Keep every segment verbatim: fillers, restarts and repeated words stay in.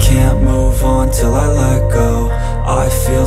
can't move on till I let go. I feel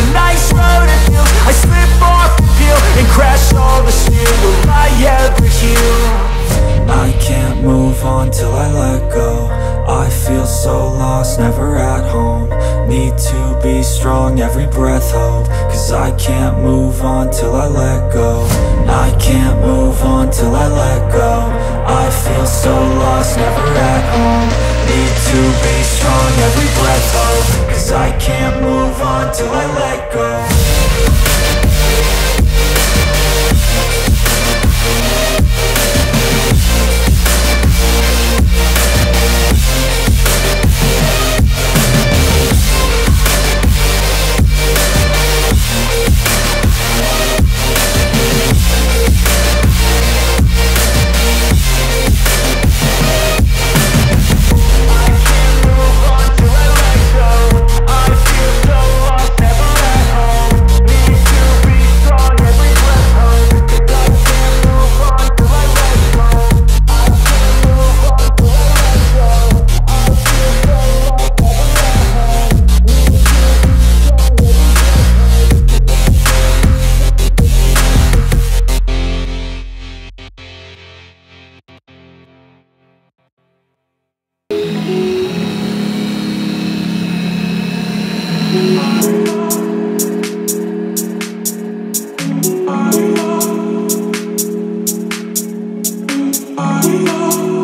A nice road it feels. I slip off the field and crash all the steel. Will I ever heal? I can't move on till I let go. I feel so lost, never at home. Need to be strong, every breath hold. Cause I can't move on till I let go. I can't move on till I let go. I feel so lost, never at home. Need to be strong, every breath hold. Cause I can't move on till I let go. Oh,